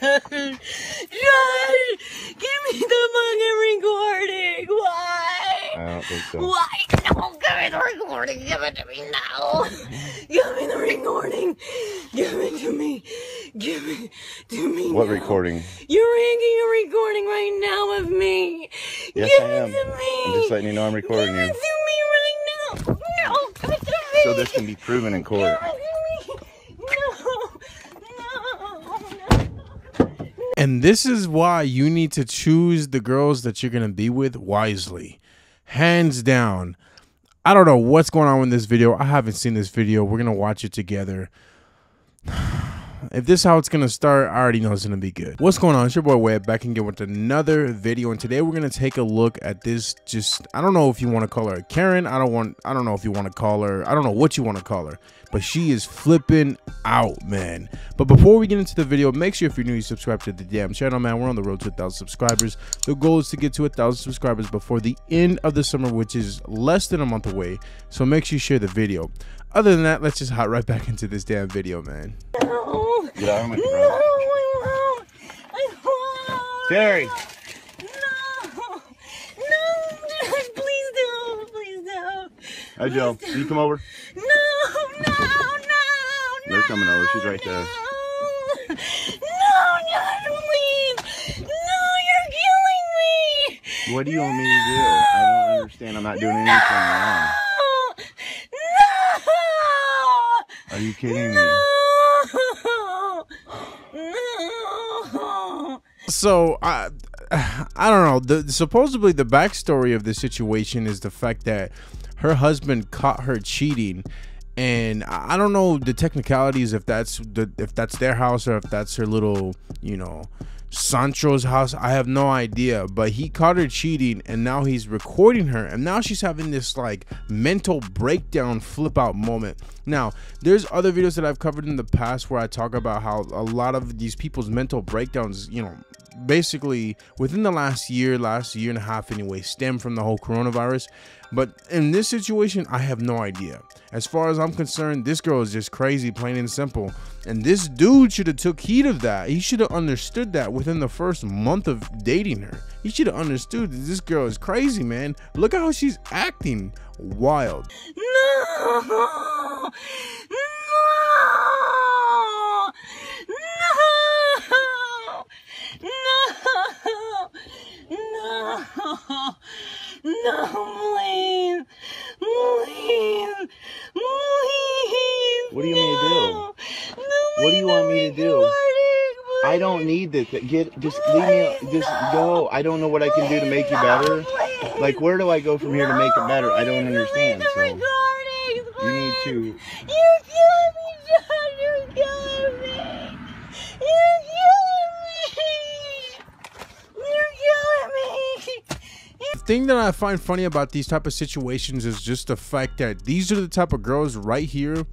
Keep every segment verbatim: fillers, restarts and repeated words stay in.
Josh, give me the fucking recording. Why? I don't think so. Why? No, give me the recording. Give it to me now. Give me the recording. Give it to me. Give it to me. What now. Recording? You're making a recording right now of me. Yes, give I am. It to me. I'm just letting you know I'm recording give you. Give it to me right now. No, give it to me. So this can be proven in court. Give And this is why you need to choose the girls that you're going to be with wisely. Hands down. I don't know what's going on in this video. I haven't seen this video. We're going to watch it together. If this is how it's going to start, I already know it's going to be good. What's going on? It's your boy Webb back again with another video. And today we're going to take a look at this. Just, I don't know if you want to call her Karen. I don't want, I don't know if you want to call her. I don't know what you want to call her. But she is flipping out, man. But before we get into the video, make sure if you're new, you subscribe to the damn channel, man. We're on the road to a thousand subscribers. The goal is to get to a thousand subscribers before the end of the summer, which is less than a month away. So make sure you share the video. Other than that, let's just hop right back into this damn video, man. No. Yeah, I'm with you, bro. No, I won't. I won't. Terry. No. No, Josh, please don't. Please don't. Hi, Joe. Can you come over? No. No, no, no. They're coming over. She's right no. there. No, Josh, please. No, you're killing me. What do you no. want me to do? I don't understand. I'm not doing no. anything wrong. No. Are you kidding no. me? No. So, I, I don't know. The, supposedly, the backstory of this situation is the fact that her husband caught her cheating. And I don't know the technicalities if that's the if that's their house or if that's her little, you know, Sancho's house. I have no idea. But he caught her cheating and now he's recording her. And now she's having this like mental breakdown flip out moment. Now, there's other videos that I've covered in the past where I talk about how a lot of these people's mental breakdowns, you know, basically within the last year, last year and a half anyway, stem from the whole coronavirus. But in this situation, I have no idea. As far as I'm concerned, this girl is just crazy, plain and simple. And this dude should have took heed of that. He should have understood that within the first month of dating her. He should have understood that this girl is crazy, man. Look at how she's acting. Wild. No! No! No! No! No! No, please. Please. Please. What do you no. want me to do? No, what do you want me to do? Recording. I don't need this. Get just please, leave me just no. go. I don't know what please, I can do to make you better. Please. Like where do I go from no, here to make it better? I don't understand. So recording, you need to You're killing me, John, you're killing me. You're killing me. You're killing me. The thing that I find funny about these type of situations is just the fact that these are the type of girls right here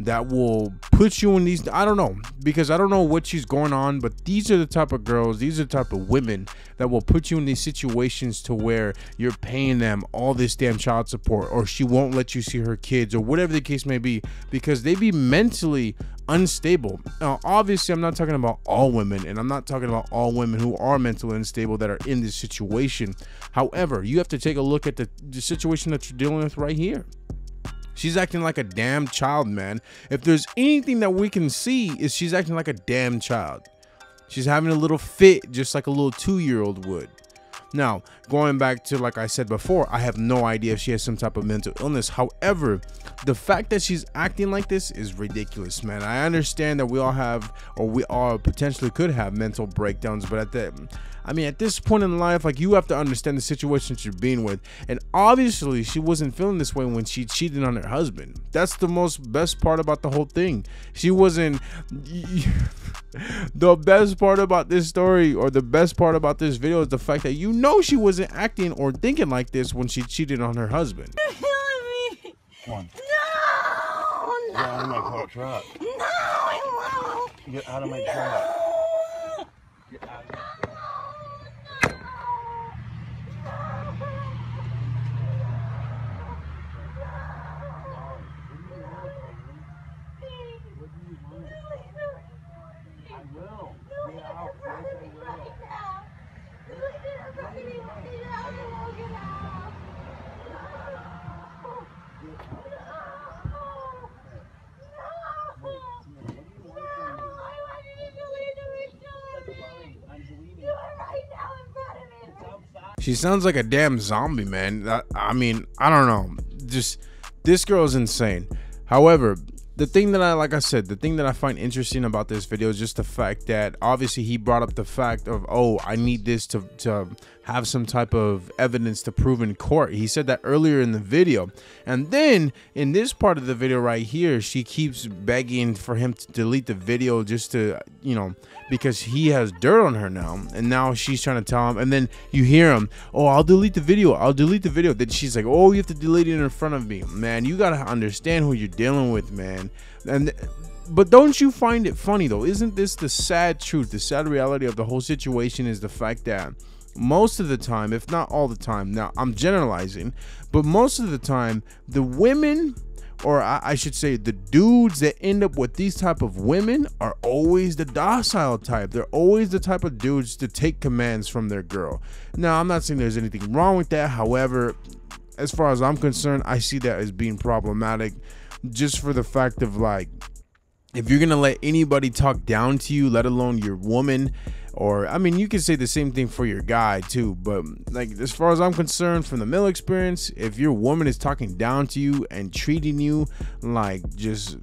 that will put you in these, I don't know, because I don't know what she's going on, but these are the type of girls, these are the type of women that will put you in these situations to where you're paying them all this damn child support, or she won't let you see her kids, or whatever the case may be, because they be mentally unstable. Now, obviously, I'm not talking about all women, and I'm not talking about all women who are mentally unstable that are in this situation. However, you have to take a look at the, the situation that you're dealing with right here. She's acting like a damn child, man. If there's anything that we can see is she's acting like a damn child. She's having a little fit just like a little two-year-old would. Now, going back to like I said before, I have no idea if she has some type of mental illness. However, the fact that she's acting like this is ridiculous, man. I understand that we all have, or we all potentially could have mental breakdowns, but at the, I mean, at this point in life, like you have to understand the situation that you're being with. And obviously, she wasn't feeling this way when she cheated on her husband. That's the most best part about the whole thing. She wasn't. The best part about this story, or the best part about this video, is the fact that you know she wasn't acting or thinking like this when she cheated on her husband. You're killing me. Come on. No, no. Get out of my car truck. No, I won't. Get out of my no. truck. Get out of my truck. Wow. She sounds like a damn zombie, man. I, I mean, I don't know. Just, this girl is insane. However, the thing that I, like I said, the thing that I find interesting about this video is just the fact that obviously he brought up the fact of, oh, I need this to, to have some type of evidence to prove in court. He said that earlier in the video. And then in this part of the video right here, she keeps begging for him to delete the video just to, you know, because he has dirt on her now. And now she's trying to tell him. And then you hear him, oh, I'll delete the video. I'll delete the video. Then she's like, oh, you have to delete it in front of me. Man, you got to understand who you're dealing with, man. And but don't you find it funny though? Isn't this the sad truth? The sad reality of the whole situation is the fact that most of the time, if not all the time, now I'm generalizing, but most of the time the women, or I, I should say the dudes that end up with these type of women, are always the docile type. They're always the type of dudes to take commands from their girl. Now I'm not saying there's anything wrong with that, however, as far as I'm concerned, I see that as being problematic. Just for the fact of, like, if you're gonna let anybody talk down to you, let alone your woman, or I mean, you can say the same thing for your guy too, but like, as far as I'm concerned, from the male experience, if your woman is talking down to you and treating you like just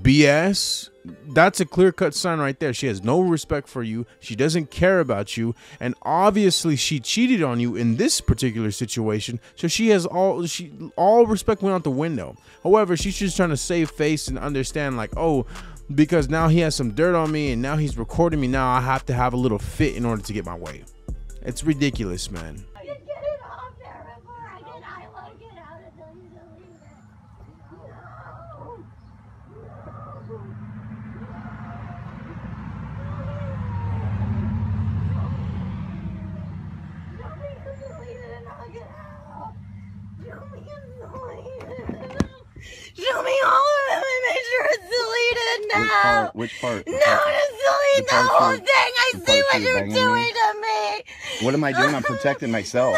B S, that's a clear-cut sign right there. She has no respect for you. She doesn't care about you, and obviously she cheated on you in this particular situation, so she has all she all respect went out the window. However, she's just trying to save face and understand, like, oh, because now he has some dirt on me and now he's recording me, now I have to have a little fit in order to get my way. It's ridiculous, man. Show me all of them and make sure it's deleted now. Which part? Which part? No, just delete the, the whole thing. I see what you're doing to me. What am I doing? I'm protecting myself.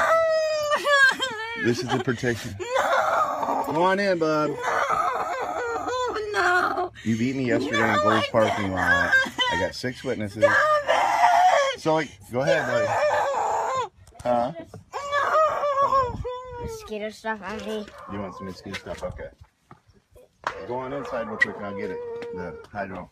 No. This is the protection. No. Come on in, bub. No. No. You beat me yesterday no, in Gold's parking lot. I got six witnesses. Stop it. So, like, go ahead, buddy. No. Huh? No. Mosquito stuff on me. You want some mosquito stuff? Okay. Go on inside real quick and I'll get it. The hydro. No.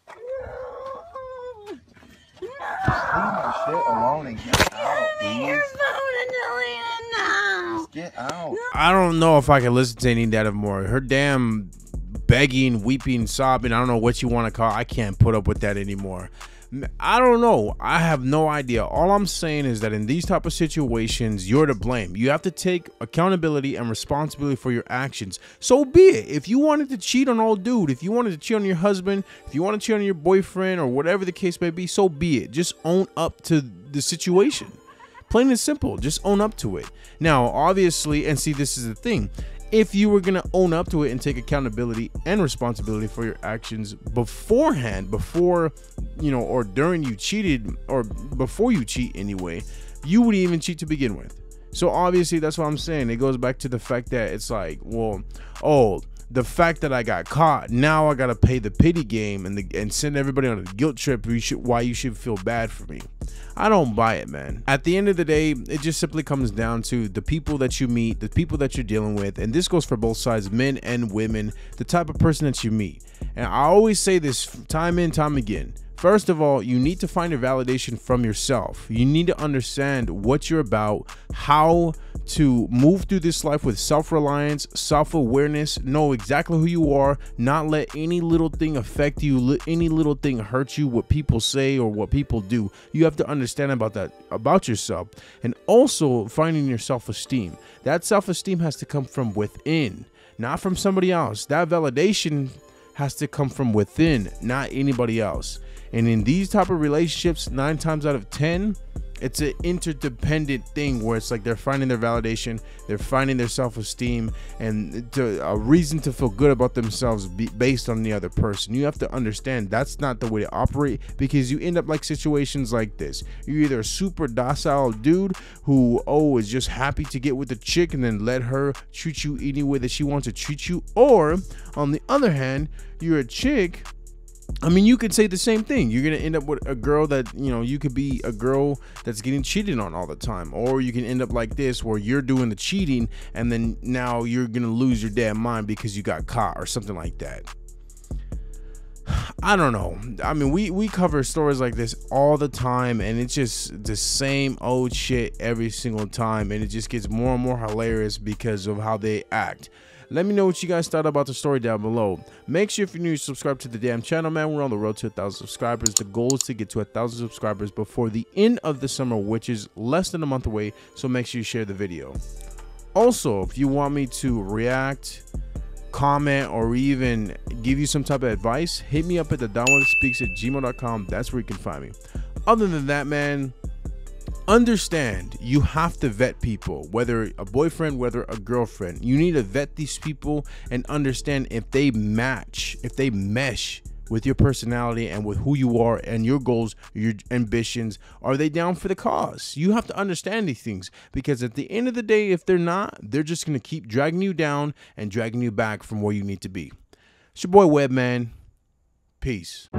Leave my shit alone and get out. Give me your phone and delete it now. Just get out. I don't know if I can listen to any of that anymore. Her damn begging, weeping, sobbing, I don't know what you want to call it. I can't put up with that anymore. I don't know. I have no idea. All I'm saying is that in these type of situations, you're to blame. You have to take accountability and responsibility for your actions. So be it. If you wanted to cheat on old dude, if you wanted to cheat on your husband, if you want to cheat on your boyfriend, or whatever the case may be, so be it. Just own up to the situation. Plain and simple. Just own up to it. Now, obviously, and see, this is the thing. If you were going to own up to it and take accountability and responsibility for your actions beforehand, before, you know, or during you cheated, or before you cheat anyway, you wouldn't even cheat to begin with. So obviously, that's what I'm saying. It goes back to the fact that it's like, well, oh, the fact that I got caught, now I got to play the pity game and, the, and send everybody on a guilt trip you should, why you should feel bad for me. I don't buy it, man. At the end of the day, it just simply comes down to the people that you meet, the people that you're dealing with, and this goes for both sides, men and women, the type of person that you meet. And I always say this time and time again. First of all, you need to find your validation from yourself. You need to understand what you're about, how to move through this life with self-reliance, self-awareness, know exactly who you are, not let any little thing affect you, any little thing hurt you, what people say or what people do. You have to understand about that, about yourself, and also finding your self-esteem. That self-esteem has to come from within, not from somebody else. That validation has to come from within, not anybody else. And in these type of relationships, nine times out of ten, it's an interdependent thing where it's like they're finding their validation, they're finding their self-esteem, and to, a reason to feel good about themselves be based on the other person. You have to understand that's not the way to operate, because you end up like situations like this. You're either a super docile dude who, oh, is just happy to get with the chick and then let her treat you any way that she wants to treat you, or on the other hand, you're a chick I mean, you could say the same thing. You're going to end up with a girl that, you know, you could be a girl that's getting cheated on all the time. Or you can end up like this where you're doing the cheating and then now you're going to lose your damn mind because you got caught or something like that. I don't know. I mean, we, we cover stories like this all the time, and it's just the same old shit every single time. And it just gets more and more hilarious because of how they act. Let me know what you guys thought about the story down below. Make sure if you're new, subscribe to the damn channel, man. We're on the road to a thousand subscribers. The goal is to get to a thousand subscribers before the end of the summer, which is less than a month away. So make sure you share the video. Also, if you want me to react, comment, or even give you some type of advice, hit me up at the don web speaks at gmail dot com. That's where you can find me. Other than that, man, understand, you have to vet people, whether a boyfriend, whether a girlfriend. You need to vet these people and understand if they match, if they mesh with your personality and with who you are and your goals, your ambitions. Are they down for the cause? You have to understand these things, because at the end of the day, if they're not, they're just going to keep dragging you down and dragging you back from where you need to be. It's your boy Web, man. Peace.